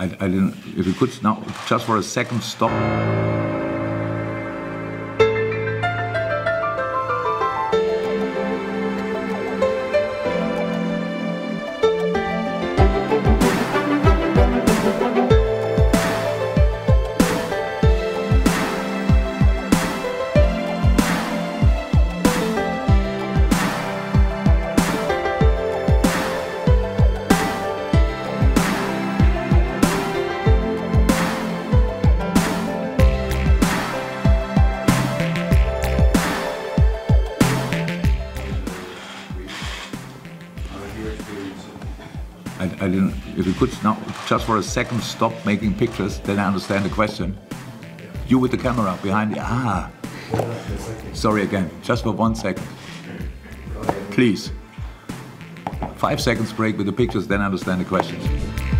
I didn't. If you could now, just for a second, stop. I didn't. If you could now, just for a second, stop making pictures, then I understand the question. You with the camera behind you. Ah. Sorry again. Just for 1 second. Please. 5 seconds break with the pictures, then I understand the question.